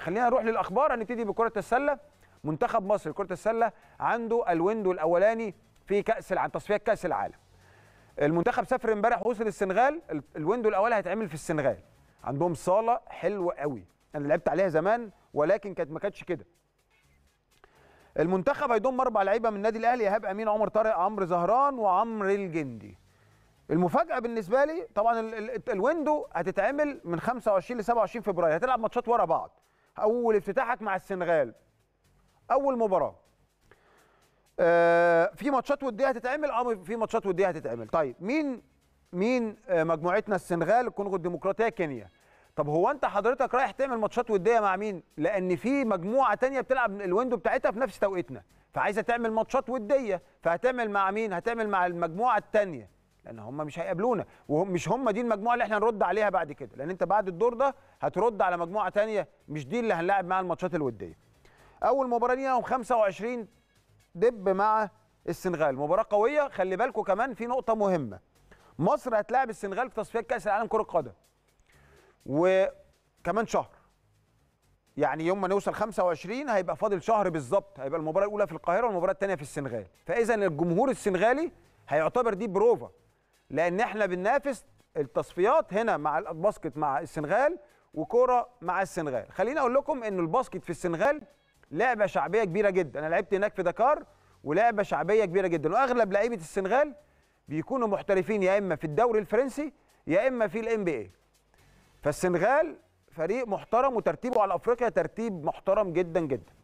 خلينا نروح للاخبار. هنبتدي بكره السله. منتخب مصر كره السله عنده الويندو الاولاني في كاس العالم، تصفيات كاس العالم. المنتخب سافر امبارح ووصل السنغال. الويندو الاول هيتعمل في السنغال، عندهم صاله حلوه قوي، انا لعبت عليها زمان ولكن كانت ما كانتش كده. المنتخب هيضم 4 لعيبه من النادي الاهلي: ايهاب امين، عمر طارق، عمرو زهران، وعمرو الجندي. المفاجاه بالنسبه لي طبعا الويندو هتتعمل من 25 ل 27 فبراير، هتلعب ماتشات ورا بعض. اول افتتاحك مع السنغال اول مباراه. في ماتشات وديه هتتعمل، في ماتشات وديه هتتعمل. طيب مين مجموعتنا؟ السنغال، الكونغو الديمقراطيه، كينيا. طب هو انت حضرتك رايح تعمل ماتشات وديه مع مين؟ لان في مجموعه ثانيه بتلعب الويندو بتاعتها في نفس توقيتنا، فعايزه تعمل ماتشات وديه، فهتعمل مع مين؟ هتعمل مع المجموعه الثانيه، لان هم مش هيقابلونا، ومش هم دي المجموعه اللي احنا هنرد عليها بعد كده، لان انت بعد الدور ده هترد على مجموعه ثانيه مش دي اللي هنلاعب معاها الماتشات الوديه. اول مباراه لينا يوم 25 دب مع السنغال، مباراه قويه. خلي بالكم كمان في نقطه مهمه، مصر هتلاعب السنغال في تصفيات كاس العالم كره قدم، وكمان شهر، يعني يوم ما نوصل 25 هيبقى فاضل شهر بالظبط، هيبقى المباراه الاولى في القاهره والمباراه الثانيه في السنغال. فاذا الجمهور السنغالي هيعتبر دي بروفا، لان احنا بننافس التصفيات هنا مع الباسكت مع السنغال وكوره مع السنغال. خليني اقول لكم ان الباسكت في السنغال لعبه شعبيه كبيره جدا، انا لعبت هناك في دكار، ولعبه شعبيه كبيره جدا، واغلب لعيبه السنغال بيكونوا محترفين يا اما في الدوري الفرنسي يا اما في الNBA. فالسنغال فريق محترم، وترتيبه على افريقيا ترتيب محترم جدا جدا.